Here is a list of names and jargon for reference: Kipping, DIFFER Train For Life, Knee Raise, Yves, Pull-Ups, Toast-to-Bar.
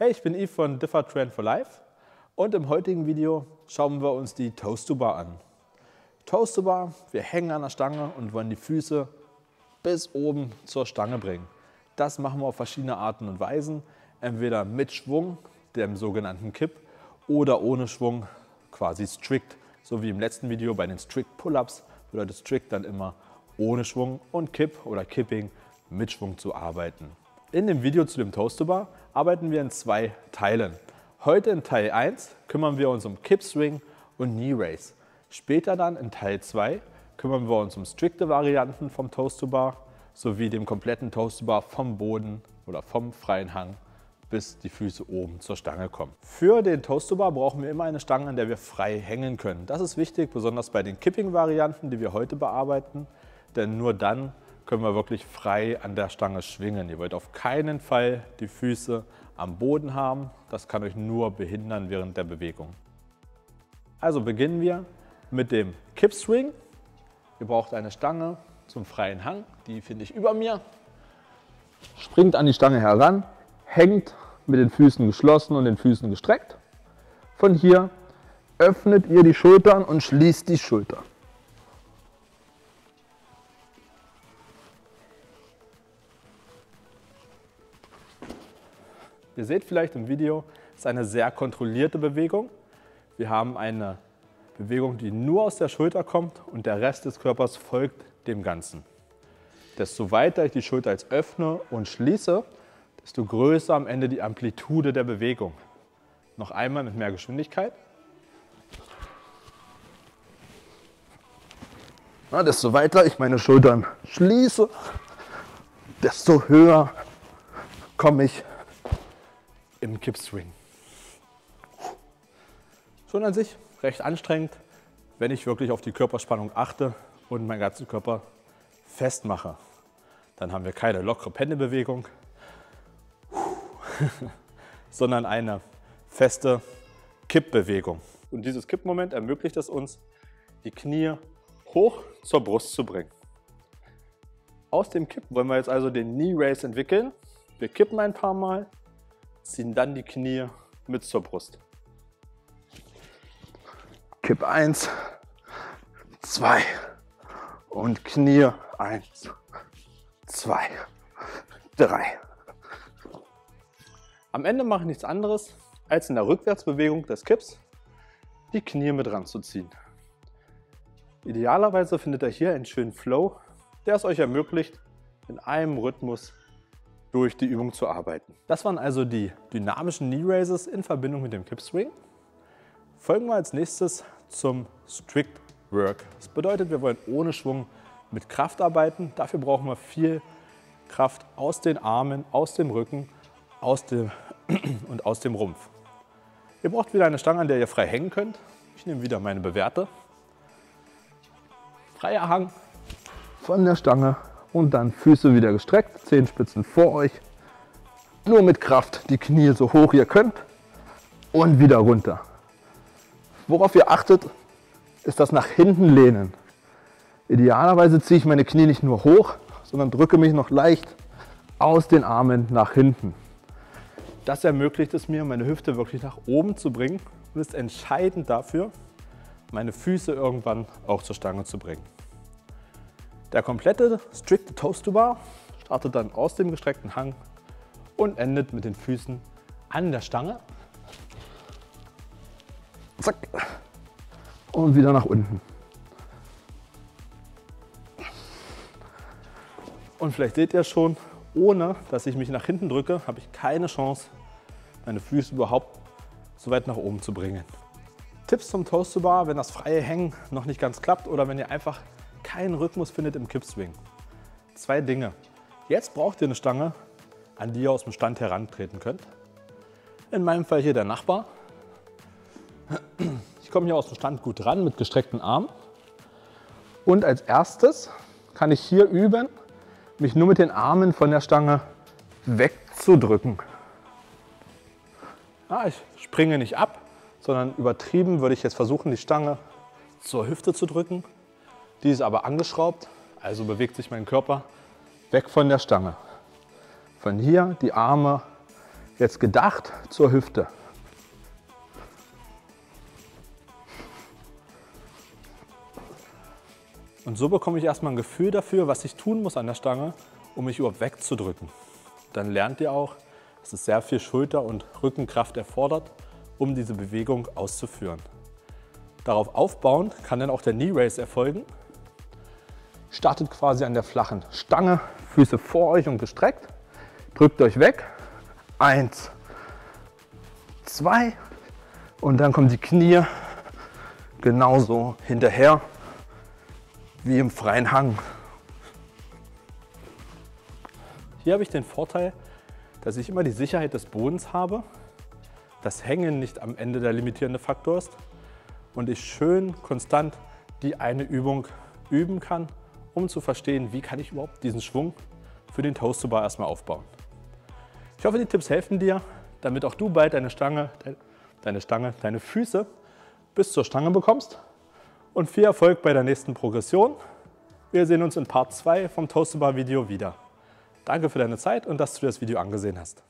Hey, ich bin Yves von DIFFER Train For Life und im heutigen Video schauen wir uns die Toast-to-Bar an. Toast-to-Bar, wir hängen an der Stange und wollen die Füße bis oben zur Stange bringen. Das machen wir auf verschiedene Arten und Weisen, entweder mit Schwung, dem sogenannten Kipp, oder ohne Schwung, quasi strict, so wie im letzten Video bei den strict Pull-Ups, bedeutet strict dann immer ohne Schwung und Kipp oder Kipping mit Schwung zu arbeiten. In dem Video zu dem Toast-to-Bar arbeiten wir in zwei Teilen. Heute in Teil 1 kümmern wir uns um Kippswing und Knee Raise. Später dann in Teil 2 kümmern wir uns um strikte Varianten vom Toast-to-Bar sowie dem kompletten Toast-to-Bar vom Boden oder vom freien Hang bis die Füße oben zur Stange kommen. Für den Toast-to-Bar brauchen wir immer eine Stange, an der wir frei hängen können. Das ist wichtig, besonders bei den Kipping-Varianten, die wir heute bearbeiten, denn nur dann können wir wirklich frei an der Stange schwingen. Ihr wollt auf keinen Fall die Füße am Boden haben. Das kann euch nur behindern während der Bewegung. Also beginnen wir mit dem Kippswing. Ihr braucht eine Stange zum freien Hang. Die finde ich über mir. Springt an die Stange heran, hängt mit den Füßen geschlossen und den Füßen gestreckt. Von hier öffnet ihr die Schultern und schließt die Schultern. Ihr seht vielleicht im Video, es ist eine sehr kontrollierte Bewegung. Wir haben eine Bewegung, die nur aus der Schulter kommt und der Rest des Körpers folgt dem Ganzen. Desto weiter ich die Schulter jetzt öffne und schließe, desto größer am Ende die Amplitude der Bewegung. Noch einmal mit mehr Geschwindigkeit. Na, desto weiter ich meine Schultern schließe, desto höher komme ich im Kippswing. Schon an sich recht anstrengend, wenn ich wirklich auf die Körperspannung achte und meinen ganzen Körper festmache. Dann haben wir keine lockere Pendelbewegung, sondern eine feste Kippbewegung. Und dieses Kippmoment ermöglicht es uns, die Knie hoch zur Brust zu bringen. Aus dem Kippen wollen wir jetzt also den Knee Raise entwickeln. Wir kippen ein paar Mal, ziehen dann die Knie mit zur Brust. Kipp 1, 2 und Knie 1, 2, 3. Am Ende mache ich nichts anderes, als in der Rückwärtsbewegung des Kipps die Knie mit ranzuziehen. Idealerweise findet ihr hier einen schönen Flow, der es euch ermöglicht, in einem Rhythmus durch die Übung zu arbeiten. Das waren also die dynamischen Knee Raises in Verbindung mit dem Kippswing. Folgen wir als nächstes zum Strict Work. Das bedeutet, wir wollen ohne Schwung mit Kraft arbeiten. Dafür brauchen wir viel Kraft aus den Armen, aus dem Rücken aus dem Rumpf. Ihr braucht wieder eine Stange, an der ihr frei hängen könnt. Ich nehme wieder meine bewährte. Freier Hang von der Stange. Und dann Füße wieder gestreckt, Zehenspitzen vor euch. Nur mit Kraft die Knie so hoch ihr könnt und wieder runter. Worauf ihr achtet, ist das nach hinten lehnen. Idealerweise ziehe ich meine Knie nicht nur hoch, sondern drücke mich noch leicht aus den Armen nach hinten. Das ermöglicht es mir, meine Hüfte wirklich nach oben zu bringen und ist entscheidend dafür, meine Füße irgendwann auch zur Stange zu bringen. Der komplette strikte Toast-to-Bar startet dann aus dem gestreckten Hang und endet mit den Füßen an der Stange. Zack. Und wieder nach unten. Und vielleicht seht ihr schon, ohne dass ich mich nach hinten drücke, habe ich keine Chance, meine Füße überhaupt so weit nach oben zu bringen. Tipps zum Toast-to-Bar, wenn das freie Hängen noch nicht ganz klappt oder wenn ihr einfach keinen Rhythmus findet im Kippswing. Zwei Dinge. Jetzt braucht ihr eine Stange, an die ihr aus dem Stand herantreten könnt. In meinem Fall hier der Nachbar. Ich komme hier aus dem Stand gut ran mit gestreckten Armen. Und als erstes kann ich hier üben, mich nur mit den Armen von der Stange wegzudrücken. Ich springe nicht ab, sondern übertrieben würde ich jetzt versuchen, die Stange zur Hüfte zu drücken. Die ist aber angeschraubt, also bewegt sich mein Körper weg von der Stange. Von hier die Arme Jetzt gedacht zur Hüfte. Und so bekomme ich erstmal ein Gefühl dafür, was ich tun muss an der Stange, um mich überhaupt wegzudrücken. Dann lernt ihr auch, dass es sehr viel Schulter- und Rückenkraft erfordert, um diese Bewegung auszuführen. Darauf aufbauend kann dann auch der Knee Raise erfolgen. Startet quasi an der flachen Stange, Füße vor euch und gestreckt. Drückt euch weg. 1, 2 und dann kommen die Knie genauso hinterher. Wie im freien Hang. Hier habe ich den Vorteil, dass ich immer die Sicherheit des Bodens habe, das Hängen nicht am Ende der limitierende Faktor ist und ich schön konstant die eine Übung üben kann, um zu verstehen, wie kann ich überhaupt diesen Schwung für den Toast-to-Bar erstmal aufbauen. Ich hoffe, die Tipps helfen dir, damit auch du bald deine Füße bis zur Stange bekommst. Und viel Erfolg bei der nächsten Progression. Wir sehen uns in Part 2 vom Toast-to-Bar-Video wieder. Danke für deine Zeit und dass du das Video angesehen hast.